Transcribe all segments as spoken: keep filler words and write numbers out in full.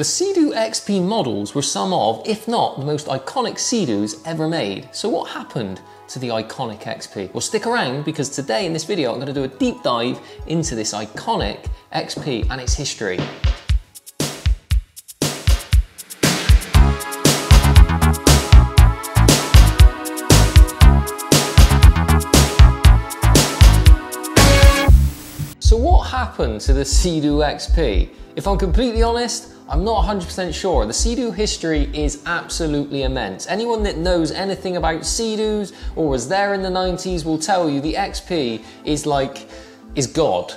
The Sea-Doo X P models were some of, if not the most iconic Sea-Doos ever made. So what happened to the iconic X P? Well, stick around, because today in this video I'm going to do a deep dive into this iconic X P and its history. So what happened to the Sea-Doo X P? If I'm completely honest, I'm not one hundred percent sure. The Sea-Doo history is absolutely immense. Anyone that knows anything about Sea-Doos or was there in the nineties will tell you the X P is like, is God.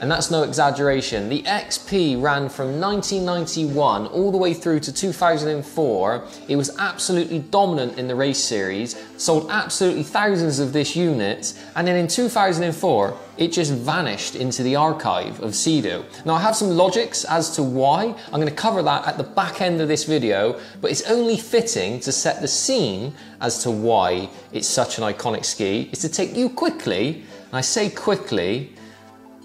And that's no exaggeration. The X P ran from nineteen ninety-one all the way through to two thousand four. It was absolutely dominant in the race series, sold absolutely thousands of this unit, and then in two thousand four, it just vanished into the archive of Sea-Doo. Now I have some logics as to why. I'm going to cover that at the back end of this video, but it's only fitting to set the scene as to why it's such an iconic ski, is to take you quickly, and I say quickly,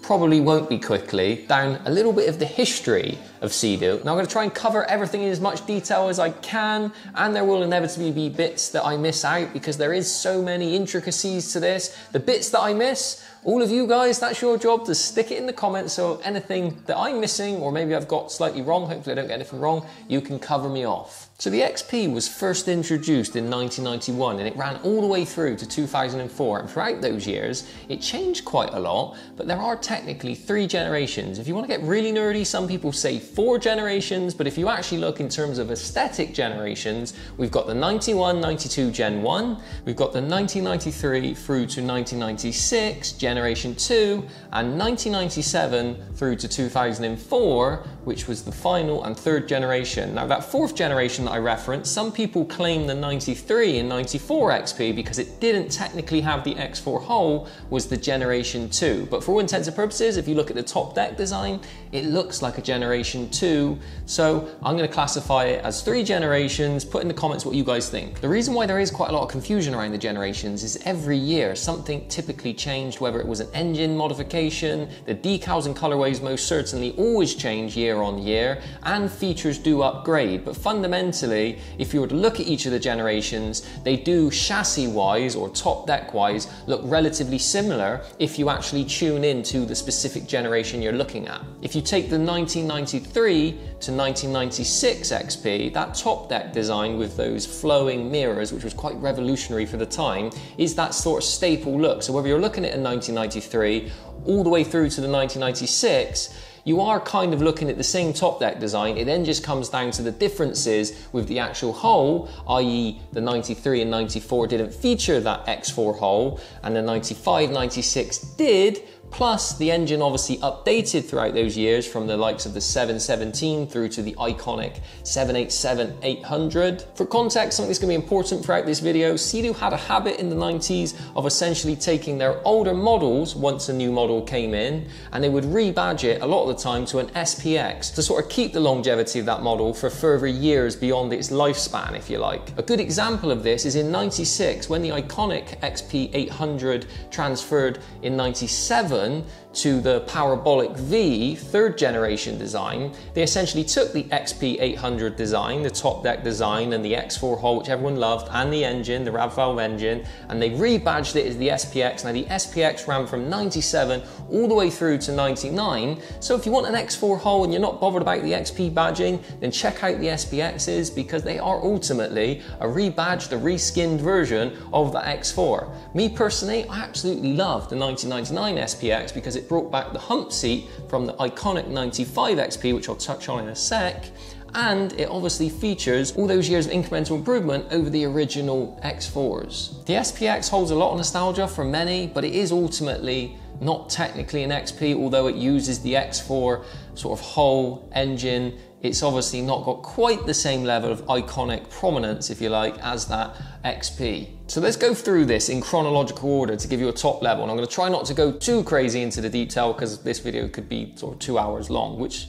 probably won't be quickly, down a little bit of the history of Sea-Doo. Now I'm going to try and cover everything in as much detail as I can, and there will inevitably be bits that I miss out because there is so many intricacies to this. The bits that I miss, all of you guys, that's your job to stick it in the comments, so anything that I'm missing or maybe I've got slightly wrong, hopefully I don't get anything wrong, you can cover me off. So the X P was first introduced in nineteen ninety-one and it ran all the way through to two thousand four, and throughout those years it changed quite a lot, but there are technically three generations. If you want to get really nerdy, some people say four generations, but if you actually look in terms of aesthetic generations, we've got the ninety-one ninety-two Gen one, we've got the nineteen ninety-three through to nineteen ninety-six Generation two, and nineteen ninety-seven through to two thousand four, which was the final and third generation. Now that fourth generation I referenced, some people claim the ninety-three and ninety-four X P, because it didn't technically have the X four hole, was the generation two. But for all intents and purposes, if you look at the top deck design, it looks like a generation two. So I'm going to classify it as three generations. Put in the comments what you guys think. The reason why there is quite a lot of confusion around the generations is every year something typically changed, whether it was an engine modification, the decals and colorways most certainly always change year on year, and features do upgrade. But fundamentally, if you were to look at each of the generations, they do chassis wise or top deck wise look relatively similar if you actually tune into the specific generation you're looking at. If you take the nineteen ninety-three to nineteen ninety-six X P, that top deck design with those flowing mirrors, which was quite revolutionary for the time, is that sort of staple look. So whether you're looking at a nineteen ninety-three all the way through to the nineteen ninety-six, you are kind of looking at the same top deck design. It then just comes down to the differences with the actual hole, that is the ninety-three and ninety-four didn't feature that X four hole, and the ninety-five, ninety-six did, plus the engine obviously updated throughout those years from the likes of the seven seventeen through to the iconic seven eighty-seven eight hundred. For context, something that's going to be important throughout this video, Sea-Doo had a habit in the nineties of essentially taking their older models once a new model came in, and they would rebadge it a lot of the time to an S P X to sort of keep the longevity of that model for further years beyond its lifespan, if you like. A good example of this is in ninety-six, when the iconic X P eight hundred transferred in ninety-seven to the Parabolic V third generation design. They essentially took the X P eight hundred design, the top deck design, and the X four hull, which everyone loved, and the engine, the RAV valve engine, and they rebadged it as the S P X. Now the S P X ran from ninety-seven all the way through to ninety-nine. So if you want an X four hull and you're not bothered about the X P badging, then check out the S P Xs, because they are ultimately a rebadged, a reskinned version of the X four. Me personally, I absolutely loved the nineteen ninety-nine S P X, because it brought back the hump seat from the iconic ninety-five X P, which I'll touch on in a sec, and it obviously features all those years of incremental improvement over the original X fours. The S P X holds a lot of nostalgia for many, but it is ultimately not technically an X P, although it uses the X four sort of hull engine. It's obviously not got quite the same level of iconic prominence, if you like, as that X P. So let's go through this in chronological order to give you a top level, and I'm going to try not to go too crazy into the detail because this video could be sort of two hours long, which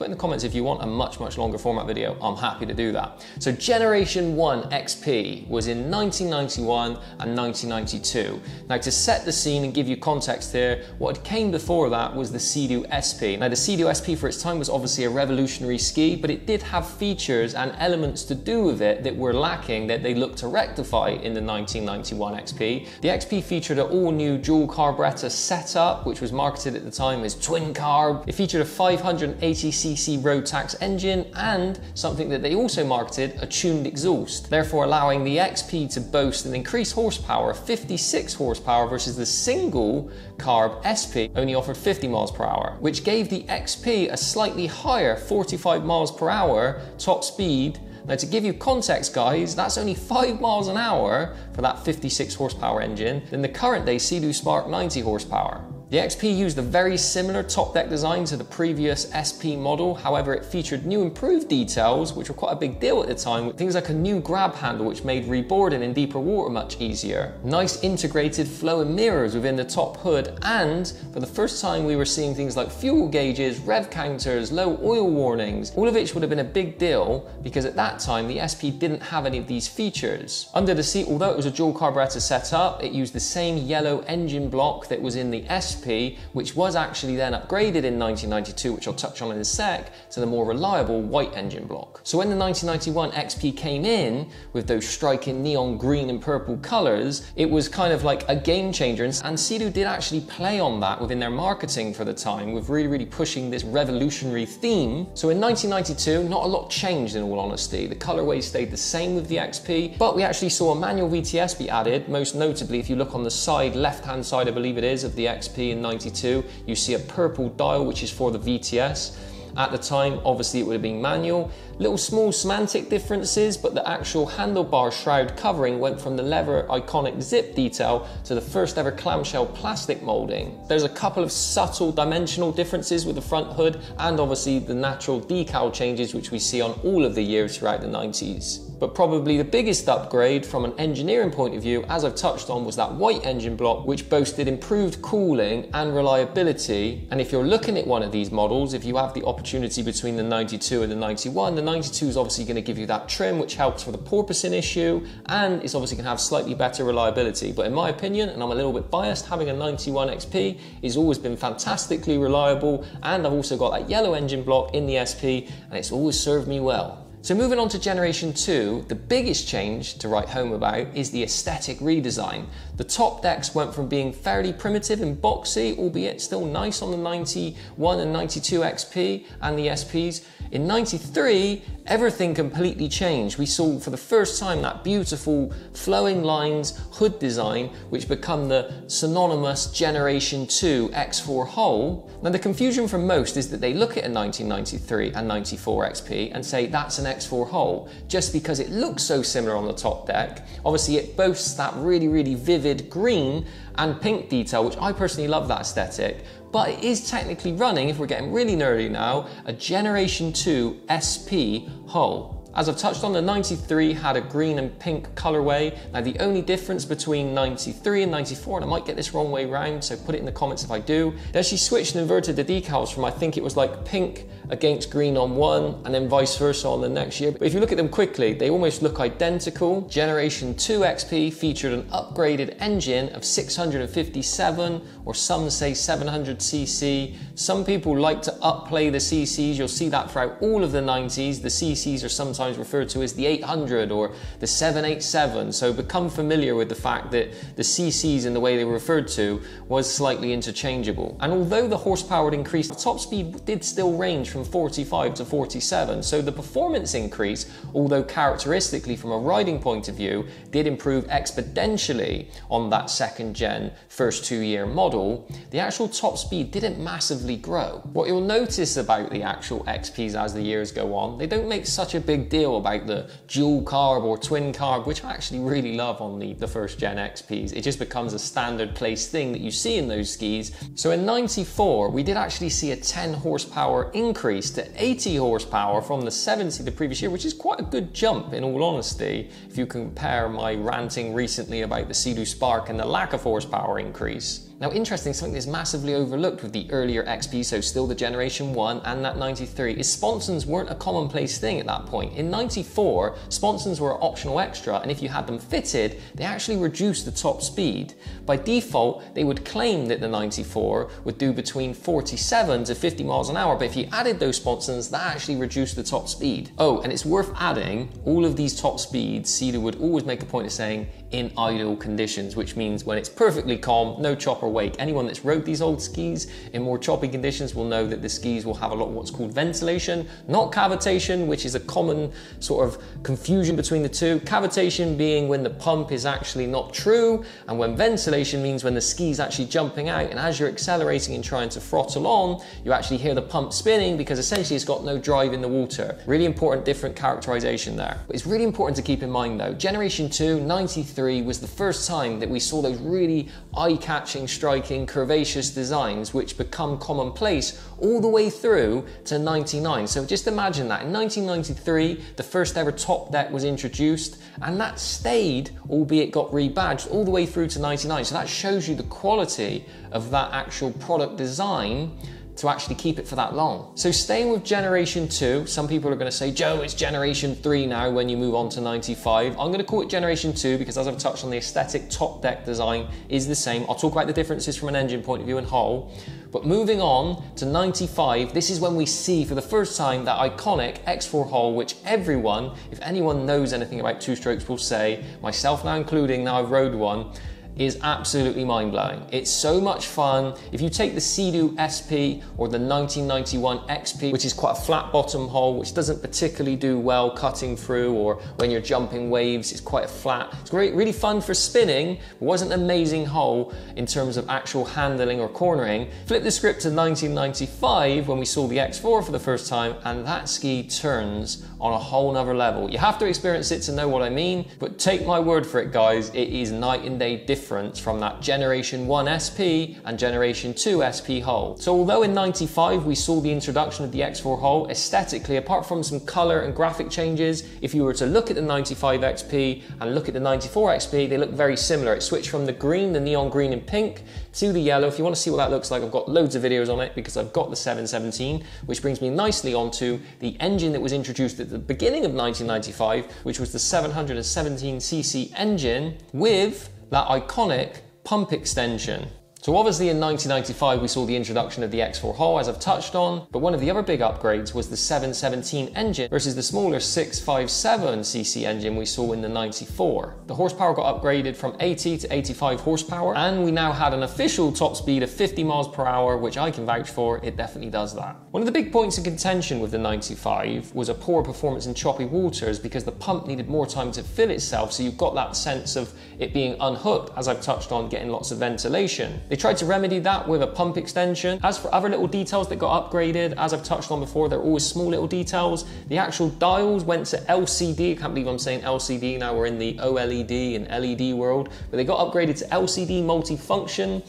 Put in the comments if you want a much, much longer format video, I'm happy to do that. So Generation one X P was in nineteen ninety-one and nineteen ninety-two. Now to set the scene and give you context here, what came before that was the Sea-Doo S P. Now the Sea-Doo S P for its time was obviously a revolutionary ski, but it did have features and elements to do with it that were lacking that they looked to rectify in the nineteen ninety-one X P. The X P featured an all-new dual Carbretta setup, which was marketed at the time as twin carb. It featured a five hundred eighty c Rotax engine and something that they also marketed, a tuned exhaust, therefore allowing the X P to boast an increased horsepower of fifty-six horsepower versus the single carb S P only offered fifty miles per hour, which gave the X P a slightly higher forty-five miles per hour top speed. Now to give you context guys, that's only five miles an hour for that fifty-six horsepower engine than the current day Sea-Doo Spark ninety horsepower. The X P used a very similar top deck design to the previous S P model, however it featured new improved details which were quite a big deal at the time, with things like a new grab handle which made reboarding in deeper water much easier, nice integrated flowing mirrors within the top hood, and for the first time we were seeing things like fuel gauges, rev counters, low oil warnings, all of which would have been a big deal because at that time the S P didn't have any of these features. Under the seat, although it was a dual carburetor setup, it used the same yellow engine block that was in the S P, which was actually then upgraded in nineteen ninety-two, which I'll touch on in a sec, to the more reliable white engine block. So when the nineteen ninety-one X P came in with those striking neon green and purple colors, it was kind of like a game changer, and Sea-Doo did actually play on that within their marketing for the time, with really, really pushing this revolutionary theme. So in nineteen ninety-two, not a lot changed in all honesty. The colorways stayed the same with the X P, but we actually saw a manual V T S be added, most notably if you look on the side, left-hand side, I believe it is, of the X P in ninety-two, you see a purple dial which is for the V T S. At the time, obviously it would have been manual. Little small semantic differences, but the actual handlebar shroud covering went from the leather iconic zip detail to the first ever clamshell plastic molding. There's a couple of subtle dimensional differences with the front hood and obviously the natural decal changes which we see on all of the years throughout the nineties. But probably the biggest upgrade from an engineering point of view, as I've touched on, was that white engine block, which boasted improved cooling and reliability. And if you're looking at one of these models, if you have the opportunity between the ninety-two and the ninety-one, the ninety-two is obviously going to give you that trim, which helps for the porpoising issue, and it's obviously going to have slightly better reliability. But in my opinion, and I'm a little bit biased, having a ninety-one X P has always been fantastically reliable, and I've also got that yellow engine block in the S P, and it's always served me well. So moving on to Generation two, the biggest change to write home about is the aesthetic redesign. The top decks went from being fairly primitive and boxy, albeit still nice on the ninety-one and ninety-two X P and the S Ps. In ninety-three, everything completely changed. We saw for the first time that beautiful flowing lines hood design, which become the synonymous Generation two X four hull. Now the confusion for most is that they look at a nineteen ninety-three and ninety-four X P and say that's an X four hull just because it looks so similar on the top deck. Obviously it boasts that really, really vivid green and pink detail, which I personally love that aesthetic, but it is technically running, if we're getting really nerdy now, a Generation two S P hull. As I've touched on, the ninety-three had a green and pink colorway. Now the only difference between ninety-three and ninety-four, and I might get this wrong way round, so put it in the comments if I do, they actually switched and inverted the decals from, I think it was like pink against green on one and then vice versa on the next year. But if you look at them quickly, they almost look identical. Generation two X P featured an upgraded engine of six hundred fifty-seven, or some say seven hundred c c. Some people like to upplay the c c's. You'll see that throughout all of the nineties. The c c's are sometimes referred to as the eight hundred or the seven eighty-seven, so become familiar with the fact that the c c's and the way they were referred to was slightly interchangeable. And although the horsepower had increased, the top speed did still range from forty-five to forty-seven, so the performance increase, although characteristically from a riding point of view, did improve exponentially on that second gen first two year model, the actual top speed didn't massively grow. What you'll notice about the actual X Ps as the years go on, they don't make such a big deal about the dual carb or twin carb, which I actually really love on the, the first gen X Ps. It just becomes a standard place thing that you see in those skis. So in ninety-four, we did actually see a ten horsepower increase to eighty horsepower from the seventy the previous year, which is quite a good jump in all honesty, if you compare my ranting recently about the Sea-Doo Spark and the lack of horsepower increase. Now, interesting, something that's massively overlooked with the earlier X P, so still the Generation one and that ninety-three, is sponsons weren't a commonplace thing at that point. In ninety-four, sponsons were an optional extra, and if you had them fitted, they actually reduced the top speed. By default, they would claim that the ninety-four would do between forty-seven to fifty miles an hour, but if you added those sponsons, that actually reduced the top speed. Oh, and it's worth adding, all of these top speeds, Sea-Doo would always make a point of saying, in idle conditions, which means when it's perfectly calm, no chopper wake. Anyone that's rode these old skis in more choppy conditions will know that the skis will have a lot of what's called ventilation, not cavitation, which is a common sort of confusion between the two. Cavitation being when the pump is actually not true, and when ventilation means when the ski's actually jumping out, and as you're accelerating and trying to throttle on, you actually hear the pump spinning because essentially it's got no drive in the water. Really important different characterization there. But it's really important to keep in mind though, Generation two, ninety-three, was the first time that we saw those really eye-catching, striking, curvaceous designs which become commonplace all the way through to ninety-nine. So just imagine that. In nineteen ninety-three, the first ever top deck was introduced, and that stayed, albeit got rebadged, all the way through to ninety-nine. So that shows you the quality of that actual product design to actually keep it for that long. So staying with Generation two, some people are gonna say, Joe, it's Generation three now when you move on to ninety-five. I'm gonna call it Generation two because as I've touched on, the aesthetic top deck design is the same. I'll talk about the differences from an engine point of view and hull. But moving on to ninety-five, this is when we see for the first time that iconic X four hull, which everyone, if anyone knows anything about two strokes, will say, myself now including, now I've rode one, is absolutely mind-blowing. It's so much fun. If you take the Sea-Doo S P or the nineteen ninety-one X P, which is quite a flat bottom hull, which doesn't particularly do well cutting through or when you're jumping waves, it's quite flat. It's great, really fun for spinning, but wasn't an amazing hull in terms of actual handling or cornering. Flip the script to nineteen ninety-five when we saw the X four for the first time, and that ski turns on a whole nother level. You have to experience it to know what I mean, but take my word for it, guys, it is night and day different from that Generation one S P and Generation two S P hull. So although in ninety-five we saw the introduction of the X four hull, aesthetically, apart from some color and graphic changes, if you were to look at the ninety-five X P and look at the ninety-four X P, they look very similar. It switched from the green, the neon green and pink, to the yellow. If you want to see what that looks like, I've got loads of videos on it because I've got the seven seventeen, which brings me nicely onto the engine that was introduced at the beginning of nineteen ninety-five, which was the seven seventeen c c engine with that iconic pump extension. So obviously in nineteen ninety-five we saw the introduction of the X four hull as I've touched on, but one of the other big upgrades was the seven seventeen engine versus the smaller six fifty-seven c c engine we saw in the ninety-four. The horsepower got upgraded from eighty to eighty-five horsepower, and we now had an official top speed of fifty miles per hour, which I can vouch for, it definitely does that. One of the big points of contention with the ninety-five was a poor performance in choppy waters because the pump needed more time to fill itself, so you've got that sense of it being unhooked, as I've touched on, getting lots of ventilation. They tried to remedy that with a pump extension. As for other little details that got upgraded, as I've touched on before, they're always small little details. The actual dials went to L C D. I can't believe I'm saying L C D now, we're in the OLED and L E D world, but they got upgraded to L C D multifunction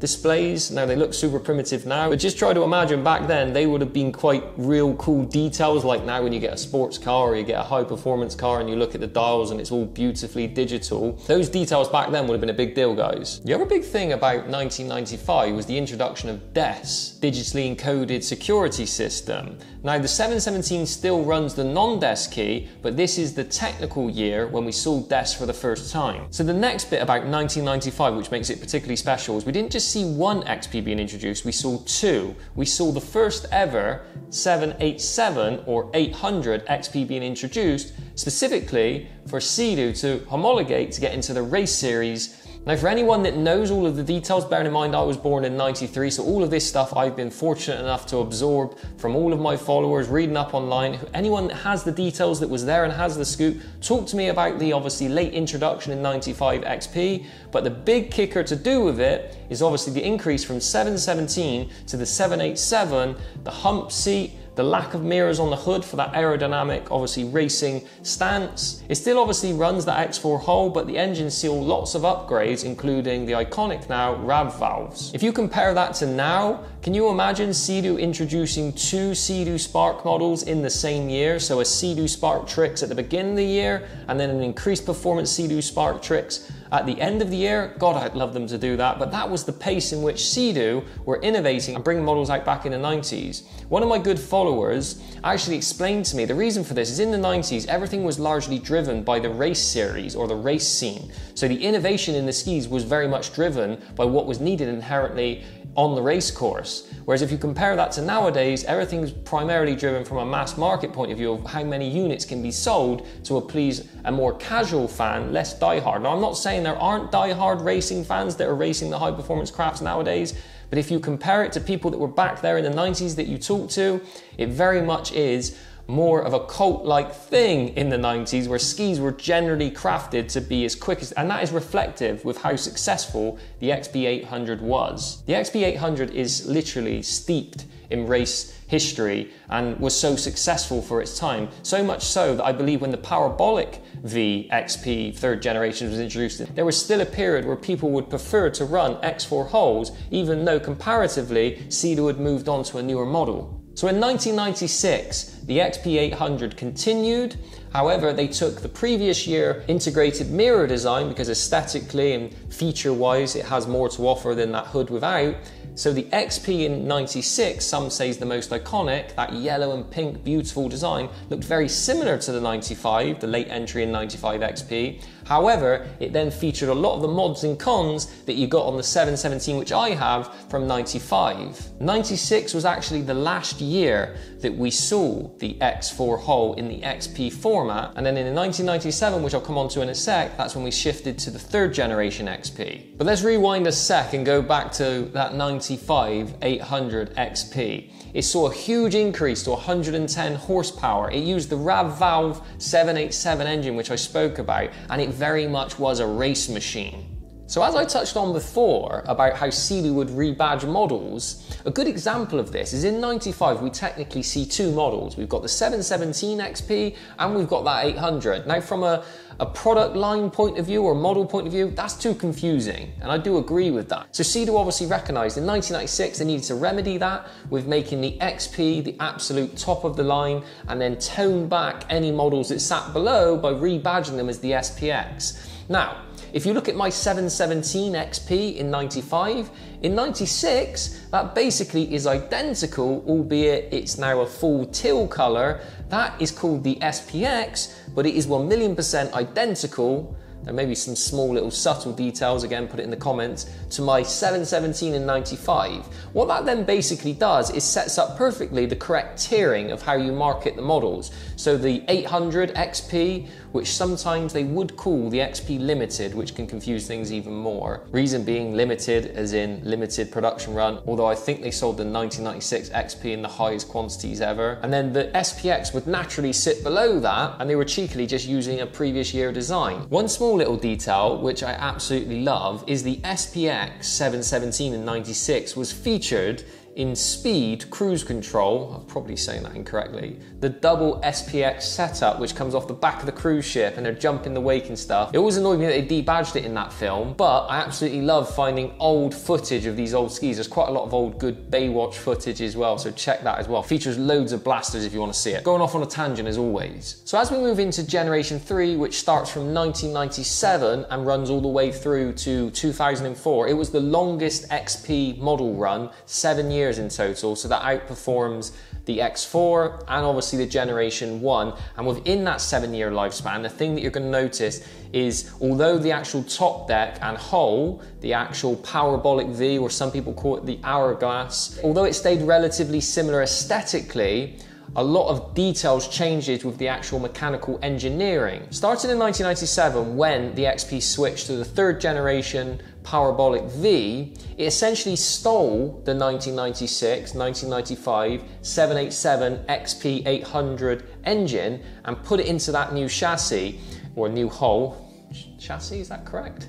displays. Now they look super primitive now, but just try to imagine back then they would have been quite real cool details, like now when you get a sports car or you get a high performance car and you look at the dials and it's all beautifully digital. Those details back then would have been a big deal, guys. The other big thing about nineteen ninety-five was the introduction of D E S, digitally encoded security system. Now the seven seventeen still runs the non-D E S key, but this is the technical year when we saw D E S for the first time. So the next bit about nineteen ninety-five, which makes it particularly special, is we didn't just see one X P being introduced, we saw two. We saw the first ever seven eighty-seven or eight hundred X P being introduced, specifically for Sea-Doo to homologate to get into the race series. Now for anyone that knows all of the details, bearing in mind I was born in ninety-three, so all of this stuff I've been fortunate enough to absorb from all of my followers, reading up online. Anyone that has the details that was there and has the scoop, talk to me about the obviously late introduction in ninety-five X P, but the big kicker to do with it is obviously the increase from seven seventeen to the seven eighty-seven, the hump seat, the lack of mirrors on the hood for that aerodynamic, obviously racing stance. It still obviously runs the X four hull, but the engine saw lots of upgrades, including the iconic now RAV valves. If you compare that to now, can you imagine Sea-Doo introducing two Sea-Doo Spark models in the same year? So a Sea-Doo Spark Trixx at the beginning of the year, and then an increased performance Sea-Doo Spark Trixx at the end of the year. God, I'd love them to do that, but that was the pace in which Sea-Doo were innovating and bringing models out back in the nineties. One of my good followers actually explained to me the reason for this is in the nineties, everything was largely driven by the race series or the race scene. So the innovation in the skis was very much driven by what was needed inherently on the race course. Whereas if you compare that to nowadays, everything's primarily driven from a mass market point of view of how many units can be sold to please a more casual fan, less diehard. Now, I'm not saying there aren't diehard racing fans that are racing the high performance crafts nowadays, but if you compare it to people that were back there in the nineties that you talked to, it very much is more of a cult-like thing in the nineties where skis were generally crafted to be as quick as, and that is reflective with how successful the X P eight hundred was. The X P eight hundred is literally steeped in race history and was so successful for its time. So much so that I believe when the Parabolic V X P third generation was introduced, there was still a period where people would prefer to run X four hulls, even though comparatively Sea-Doo had moved on to a newer model. So in nineteen ninety-six, the X P eight hundred continued. However, they took the previous year integrated mirror design because aesthetically and feature-wise, it has more to offer than that hood without. So the X P in ninety-six, some say is the most iconic, that yellow and pink beautiful design looked very similar to the ninety-five, the late entry in ninety-five X P. However, it then featured a lot of the mods and cons that you got on the seven seventeen, which I have from ninety-five. ninety-six was actually the last year that we saw the X four hull in the X P format. And then in nineteen ninety-seven, which I'll come on to in a sec, that's when we shifted to the third generation X P. But let's rewind a sec and go back to that ninety-five eight hundred X P. It saw a huge increase to one hundred ten horsepower. It used the RAV valve seven eighty-seven engine, which I spoke about, and it very much was a race machine. So as I touched on before about how Sea-Doo would rebadge models, a good example of this is in ninety-five we technically see two models. We've got the seven seventeen X P and we've got that eight hundred. Now from a, a product line point of view or model point of view, that's too confusing, and I do agree with that. So Sea-Doo obviously recognised in nineteen ninety-six they needed to remedy that with making the X P the absolute top of the line and then tone back any models that sat below by rebadging them as the S P X. Now, if you look at my seven seventeen X P in ninety-five, in ninety-six, that basically is identical, albeit it's now a full teal color. That is called the S P X, but it is one million percent identical. There may be some small little subtle details, again, put it in the comments, to my seven seventeen in ninety-five. What that then basically does is sets up perfectly the correct tiering of how you market the models. So the eight hundred X P, which sometimes they would call the X P Limited, which can confuse things even more. Reason being limited, as in limited production run, although I think they sold the nineteen ninety-six X P in the highest quantities ever. And then the S P X would naturally sit below that, and they were cheekily just using a previous year design. One small little detail, which I absolutely love, is the S P X seven seventeen in ninety-six was featured in Speed Cruise Control, I'm probably saying that incorrectly, the double S P X setup which comes off the back of the cruise ship and they're jumping the wake and stuff. It always annoyed me that they debadged it in that film, but I absolutely love finding old footage of these old skis. There's quite a lot of old good Baywatch footage as well, so check that as well. Features loads of blasters if you want to see it. Going off on a tangent as always. So as we move into Generation three, which starts from nineteen ninety-seven and runs all the way through to two thousand four, it was the longest X P model run, seven years in total, so that outperforms the X four and obviously the Generation one. And within that seven year lifespan, the thing that you're going to notice is although the actual top deck and hull, the actual Parabolic V, or some people call it the hourglass, although it stayed relatively similar aesthetically, a lot of details changed with the actual mechanical engineering. Starting in nineteen ninety-seven, when the X P switched to the third generation Parabolic V, it essentially stole the nineteen ninety-six, nineteen ninety-five, seven eighty-seven X P eight hundred engine and put it into that new chassis, or new hull. Chassis, is that correct?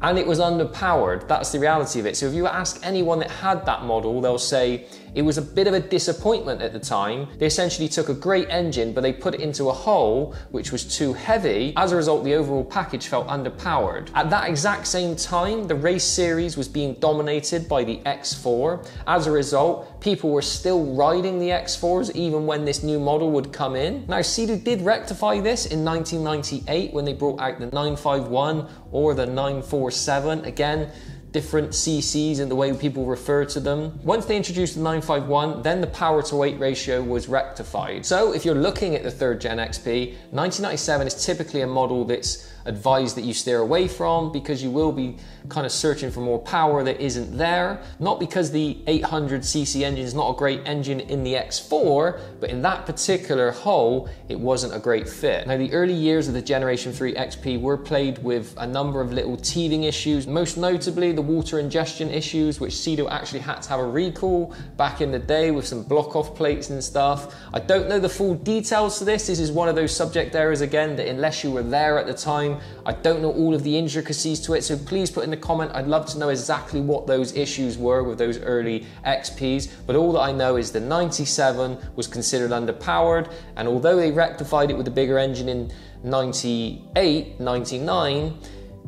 And it was underpowered. That's the reality of it. So if you ask anyone that had that model, they'll say It was a bit of a disappointment at the time. They essentially took a great engine, but they put it into a hole which was too heavy. As a result, the overall package felt underpowered. At that exact same time, the race series was being dominated by the X four. As a result, people were still riding the X fours even when this new model would come in. Now, Sea-Doo did rectify this in nineteen ninety-eight when they brought out the nine five one or the nine four seven. Again, different C Cs and the way people refer to them. Once they introduced the nine five one, then the power to weight ratio was rectified. So if you're looking at the third gen X P, nineteen ninety-seven is typically a model that's advised that you steer away from, because you will be kind of searching for more power that isn't there. Not because the eight hundred C C engine is not a great engine in the X four, but in that particular hole, it wasn't a great fit. Now, the early years of the Generation three X P were plagued with a number of little teething issues, most notably the water ingestion issues, which Sea-Doo actually had to have a recall back in the day with some block off plates and stuff. I don't know the full details to this. This is one of those subject areas again that unless you were there at the time, I don't know all of the intricacies to it, so please put in the comment. I'd love to know exactly what those issues were with those early X Ps, but all that I know is the ninety-seven was considered underpowered, and although they rectified it with a bigger engine in ninety-eight, ninety-nine,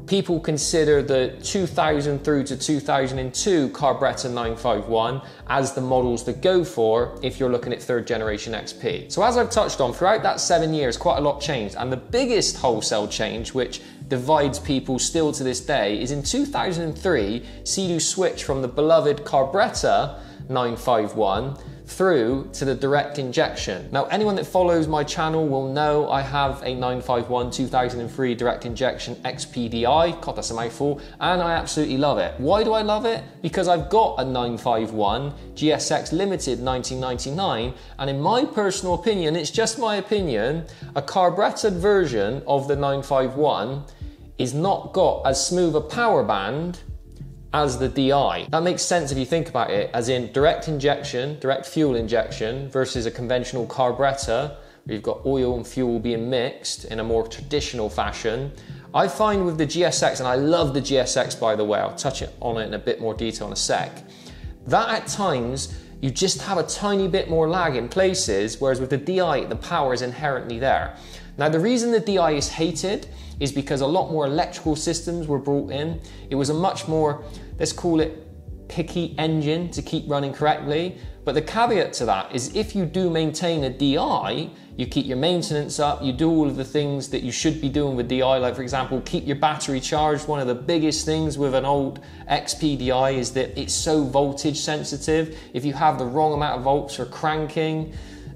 people consider the two thousand through to two thousand two Carbretta nine five one as the models to go for if you're looking at third generation X P. So as I've touched on, throughout that seven years, quite a lot changed, and the biggest wholesale change, which divides people still to this day, is in two thousand three, Sea-Doo switched from the beloved Carbretta nine five one through to the direct injection. Now, anyone that follows my channel will know I have a nine five one two thousand three direct injection X P D I, God, that's a mouthful, and I absolutely love it. Why do I love it? Because I've got a nine five one G S X Limited nineteen ninety-nine, and in my personal opinion, it's just my opinion, a carburetted version of the nine five one is not got as smooth a power band as the D I. That makes sense if you think about it, as in direct injection, direct fuel injection versus a conventional carburetor, where you've got oil and fuel being mixed in a more traditional fashion. I find with the G S X, and I love the G S X by the way, I'll touch on it in a bit more detail in a sec, that at times you just have a tiny bit more lag in places, whereas with the D I, the power is inherently there. Now, the reason the D I is hated is because a lot more electrical systems were brought in. It was a much more, let's call it, picky engine to keep running correctly. But the caveat to that is if you do maintain a D I, you keep your maintenance up, you do all of the things that you should be doing with D I, like for example, keep your battery charged. One of the biggest things with an old X P D I is that it's so voltage sensitive. If you have the wrong amount of volts for cranking,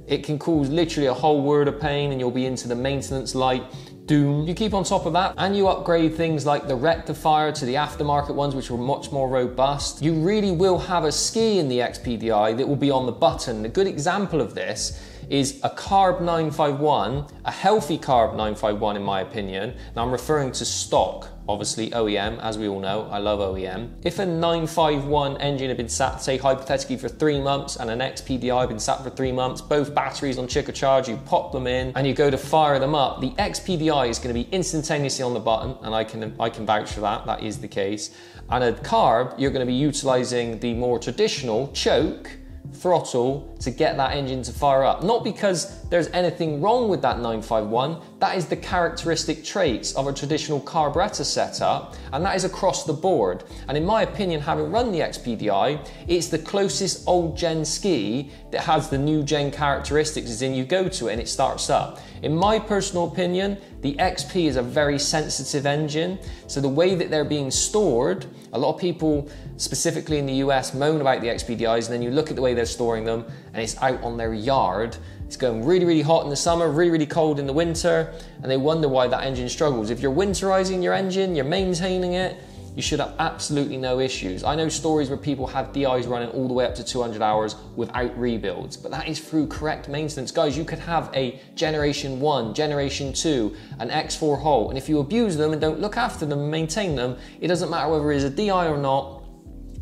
it can cause literally a whole world of pain, and you'll be into the maintenance light doom. You keep on top of that, and you upgrade things like the rectifier to the aftermarket ones, which were much more robust. You really will have a ski in the X P D I that will be on the button. A good example of this is a carb nine five one, a healthy carb nine five one in my opinion, and I'm referring to stock, obviously O E M, as we all know, I love O E M. If a nine five one engine had been sat, say hypothetically, for three months and an X P D I had been sat for three months, both batteries on chick charge, you pop them in and you go to fire them up, the X P D I is gonna be instantaneously on the button, and I can, I can vouch for that, that is the case. And a carb, you're gonna be utilizing the more traditional choke, throttle to get that engine to fire up. Not because there's anything wrong with that nine five one, that is the characteristic traits of a traditional carburetor setup, and that is across the board. And in my opinion, having run the X P D I, it's the closest old gen ski that has the new gen characteristics, as in you go to it and it starts up. In my personal opinion, the X P is a very sensitive engine, so the way that they're being stored, a lot of people, specifically in the U S, moan about the X P D Is, and then you look at the way they're storing them, and it's out on their yard. It's going really, really hot in the summer, really, really cold in the winter, and they wonder why that engine struggles. If you're winterizing your engine, you're maintaining it, you should have absolutely no issues. I know stories where people have D Is running all the way up to two hundred hours without rebuilds, but that is through correct maintenance. Guys, you could have a generation one, generation two, an X four hole, and if you abuse them and don't look after them and maintain them, it doesn't matter whether it's a D I or not,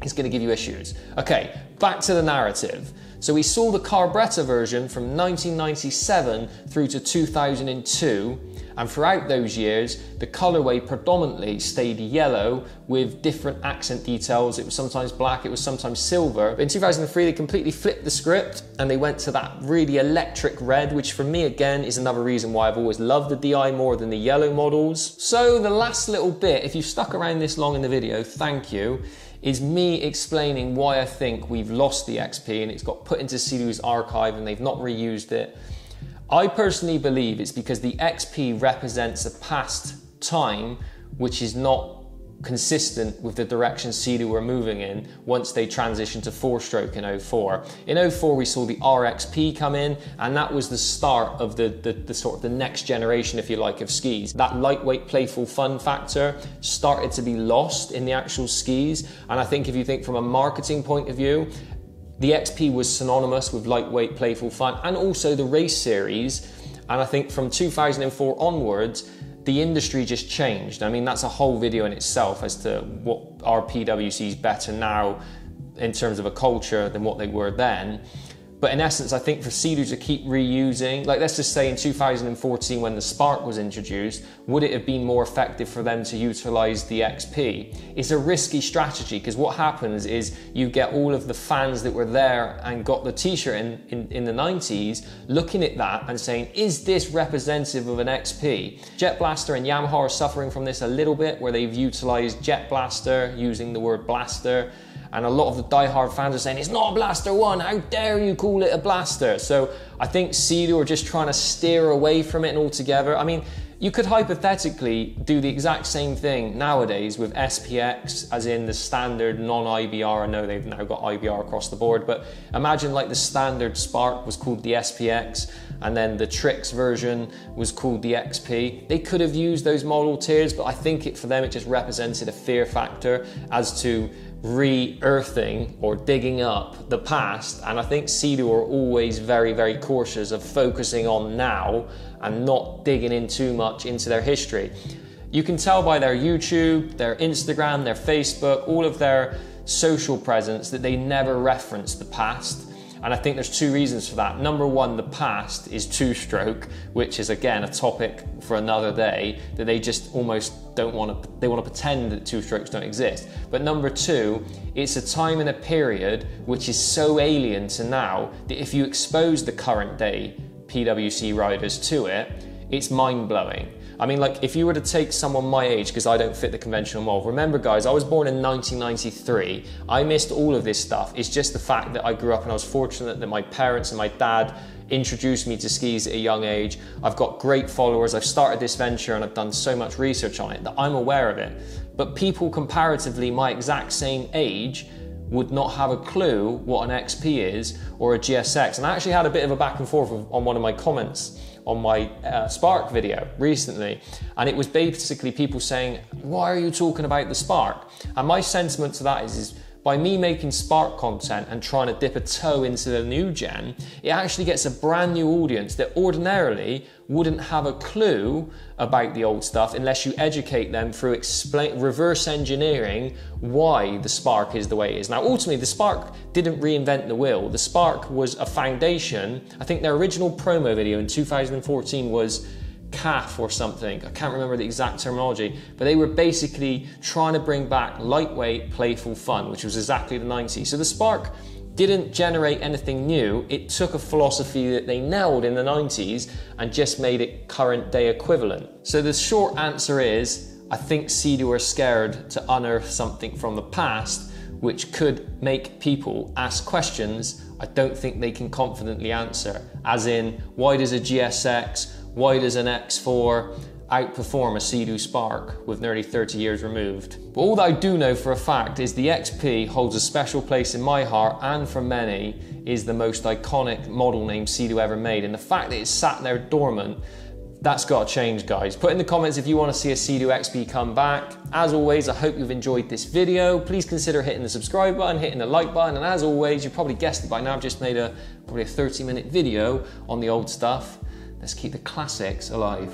it's gonna give you issues. Okay, back to the narrative. So we saw the Carbretta version from nineteen ninety-seven through to two thousand two, And throughout those years, the colorway predominantly stayed yellow with different accent details. It was sometimes black, it was sometimes silver. But in two thousand three, they completely flipped the script and they went to that really electric red, which for me, again, is another reason why I've always loved the D I more than the yellow models. So the last little bit, if you've stuck around this long in the video, thank you, is me explaining why I think we've lost the X P and it's got put into Sea-Doo's archive and they've not reused it. I personally believe it's because the X P represents a past time which is not consistent with the direction Sea-Doo were moving in once they transitioned to four-stroke in oh four. In oh four, we saw the R X P come in, and that was the start of the, the, the sort of the next generation, if you like, of skis. That lightweight, playful fun factor started to be lost in the actual skis, and I think if you think from a marketing point of view, the X P was synonymous with lightweight, playful fun, and also the race series. And I think from two thousand four onwards, the industry just changed. I mean, that's a whole video in itself as to what our P W C is better now in terms of a culture than what they were then. But in essence, I think for Sea-Doo to keep reusing, like let's just say in two thousand fourteen when the Spark was introduced, would it have been more effective for them to utilize the X P? It's a risky strategy because what happens is you get all of the fans that were there and got the t-shirt in, in, in the nineties looking at that and saying, is this representative of an X P? Jet Blaster and Yamaha are suffering from this a little bit where they've utilized Jet Blaster using the word blaster. And a lot of the diehard fans are saying, it's not a Blaster one, how dare you call it a Blaster? So I think Sea-Doo are just trying to steer away from it altogether. I mean, you could hypothetically do the exact same thing nowadays with S P X, as in the standard non-I B R. I know they've now got I B R across the board, but imagine like the standard Spark was called the S P X, and then the Trixx version was called the X P. They could have used those model tiers, but I think it, for them it just represented a fear factor as to re-earthing or digging up the past. And I think Sea-Doo are always very, very cautious of focusing on now and not digging in too much into their history. You can tell by their YouTube, their Instagram, their Facebook, all of their social presence that they never reference the past. And I think there's two reasons for that. Number one, the past is two-stroke, which is again a topic for another day, that they just almost don't want to, they want to pretend that two-strokes don't exist. But number two, it's a time and a period which is so alien to now that if you expose the current day P W C riders to it, it's mind-blowing. I mean, like, if you were to take someone my age, because I don't fit the conventional mold, remember guys, I was born in nineteen ninety-three. I missed all of this stuff. It's just the fact that I grew up and I was fortunate that my parents and my dad introduced me to skis at a young age. I've got great followers. I've started this venture and I've done so much research on it that I'm aware of it. But people comparatively my exact same age would not have a clue what an X P is or a G S X. And I actually had a bit of a back and forth on one of my comments on my uh, Spark video recently. And it was basically people saying, why are you talking about the Spark? And my sentiment to that is, is by me making Spark content and trying to dip a toe into the new gen, it actually gets a brand new audience that ordinarily wouldn't have a clue about the old stuff unless you educate them through explain, reverse engineering why the Spark is the way it is. Now, ultimately, the Spark didn't reinvent the wheel. The Spark was a foundation. I think their original promo video in two thousand fourteen was C A F or something. I can't remember the exact terminology, but they were basically trying to bring back lightweight, playful fun, which was exactly the nineties. So the Spark didn't generate anything new. It took a philosophy that they nailed in the nineties and just made it current day equivalent. So the short answer is, I think Sea-Doo are scared to unearth something from the past, which could make people ask questions I don't think they can confidently answer. As in, why does a G S X, why does an X four outperform a Sea-Doo Spark with nearly thirty years removed? But all that I do know for a fact is the X P holds a special place in my heart, and for many is the most iconic model name Sea-Doo ever made. And the fact that it's sat there dormant, that's got to change, guys. Put in the comments if you want to see a Sea-Doo X P come back. As always, I hope you've enjoyed this video. Please consider hitting the subscribe button, hitting the like button, and as always, you probably guessed it by now, I've just made a probably a thirty minute video on the old stuff. Let's keep the classics alive.